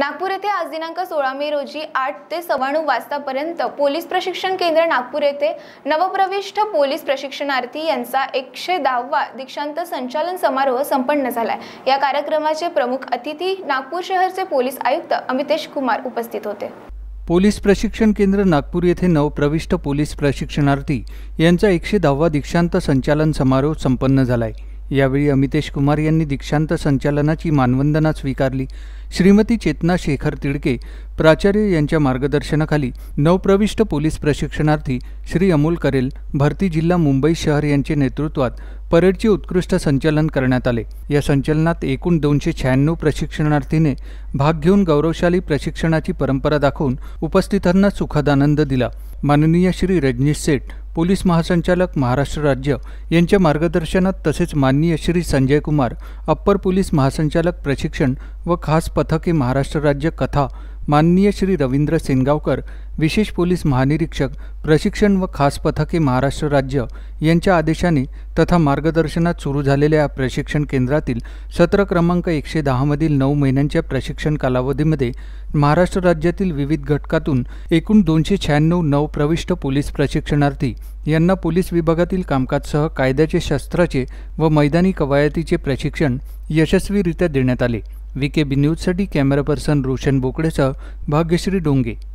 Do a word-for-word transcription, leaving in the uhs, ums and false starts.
नागपूर येथे आज दिनांक सोळा मे रोजी आठ ते सव्वाण्णव वाजतापर्यंत पोलीस प्रशिक्षण केंद्र नागपूर येथे नवप्रविष्ट पोलीस प्रशिक्षणार्थी यांचा एकशे दहावा दीक्षांत संचालन समारोह संपन्न झाला. या कार्यक्रमाचे प्रमुख अतिथी नागपूर शहरचे पोलीस आयुक्त अमितेश कुमार उपस्थित होते. पोलीस प्रशिक्षण केंद्र नागपूर येथे नवप्रविष्ट पोलीस प्रशिक्षणार्थी यांचा एकशे दहावा दीक्षांत संचालन समारोह संपन्न झाला. यावेळी अमितेश कुमार यांनी दीक्षांत संचालनाची मानवंदना स्वीकारली. श्रीमती चेतना शेखर तिड़के प्राचार्य यांच्या मार्गदर्शनाखाली नवप्रविष्ट पोलीस प्रशिक्षणार्थी श्री अमोल करेल भरती जिल्हा मुंबई शहर यांचे नेतृत्वात परेडचे उत्कृष्ट संचालन करण्यात आले. या संचलनात एकूण दोनशे शहाण्णव प्रशिक्षणार्थीने भाग घेऊन गौरवशाली प्रशिक्षणाची परंपरा दाखवून उपस्थितांना सुखदानंद दिला. माननीय श्री रजनीश सेठ पोलीस महासंचालक महाराष्ट्र राज्य यांच्या मार्गदर्शनात तसेच माननीय श्री संजय कुमार अप्पर पोलीस महासंचालक प्रशिक्षण व खास पथके महाराष्ट्र राज्य कथा, माननीय श्री रविंद्र सेनगावकर विशेष पोलीस महानिरीक्षक प्रशिक्षण व खास पथके महाराष्ट्र राज्य यांच्या आदेशाने तथा मार्गदर्शनात सुरू झालेल्या प्रशिक्षण केंद्रातील सत्र क्रमांक एकशे दहामधील नऊ महिन्यांच्या प्रशिक्षण कालावधीमध्ये महाराष्ट्र राज्यातील विविध घटकातून एकूण दोनशे शहाण्णव नवप्रविष्ट पोलीस प्रशिक्षणार्थी यांना पोलीस विभागातील कामकाजसह कायद्याचे शस्त्राचे व मैदानी कवायतीचे प्रशिक्षण यशस्वीरित्या देण्यात आले. वी के बी न्यूजसाठी कॅमेरा पर्सन रोशन बोकड़े सह भाग्यश्री डोंगे.